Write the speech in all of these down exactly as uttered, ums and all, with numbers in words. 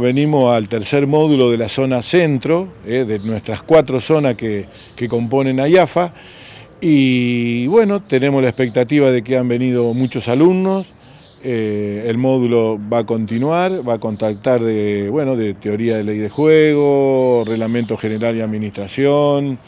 Venimos al tercer módulo de la zona centro, eh, de nuestras cuatro zonas que, que componen I A F A, y bueno, tenemos la expectativa de que han venido muchos alumnos. Eh, el módulo va a continuar, va a contactar de, bueno, de teoría de ley de juego, reglamento general y administración,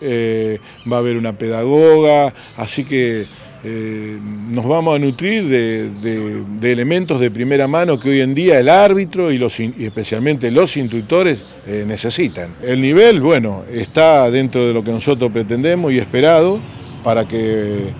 eh, va a haber una pedagoga, así que eh, nos vamos a nutrir de, de, de elementos de primera mano que hoy en día el árbitro y, los, y especialmente los instructores eh, necesitan. El nivel, bueno, está dentro de lo que nosotros pretendemos y esperado para que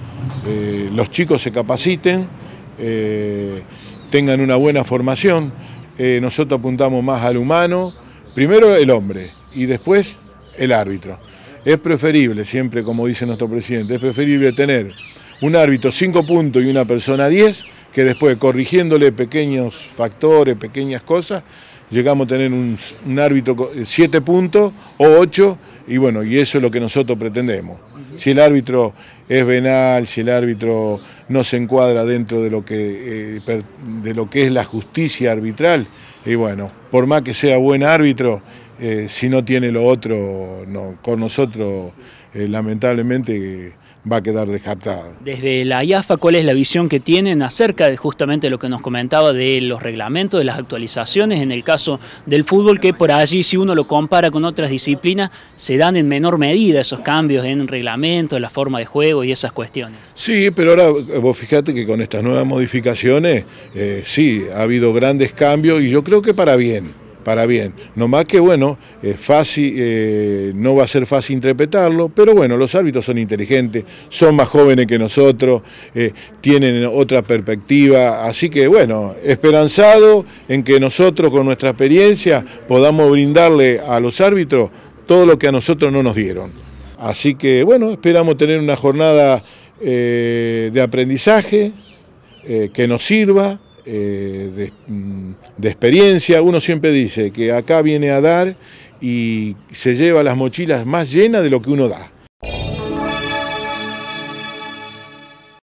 eh, los chicos se capaciten, Eh, tengan una buena formación. Eh, nosotros apuntamos más al humano, primero el hombre y después el árbitro. Es preferible, siempre como dice nuestro presidente, es preferible tener un árbitro cinco puntos y una persona diez, que después corrigiéndole pequeños factores, pequeñas cosas, llegamos a tener un, un árbitro siete puntos o ocho, y bueno, y eso es lo que nosotros pretendemos. Si el árbitro es venal, si el árbitro no se encuadra dentro de lo que, eh, de lo que es la justicia arbitral, y bueno, por más que sea buen árbitro, eh, si no tiene lo otro, no, con nosotros eh, lamentablemente va a quedar descartado. Desde la I A F A, ¿cuál es la visión que tienen acerca de justamente lo que nos comentaba de los reglamentos, de las actualizaciones en el caso del fútbol, que por allí, si uno lo compara con otras disciplinas, se dan en menor medida esos cambios en reglamentos, la forma de juego y esas cuestiones? Sí, pero ahora vos fíjate que con estas nuevas modificaciones, eh, sí, ha habido grandes cambios y yo creo que para bien. Para bien, no más que bueno, es fácil, eh, no va a ser fácil interpretarlo, pero bueno, los árbitros son inteligentes, son más jóvenes que nosotros, eh, tienen otra perspectiva, así que bueno, esperanzado en que nosotros con nuestra experiencia podamos brindarle a los árbitros todo lo que a nosotros no nos dieron. Así que bueno, esperamos tener una jornada eh, de aprendizaje eh, que nos sirva, Eh, de, de experiencia. Uno siempre dice que acá viene a dar y se lleva las mochilas más llenas de lo que uno da.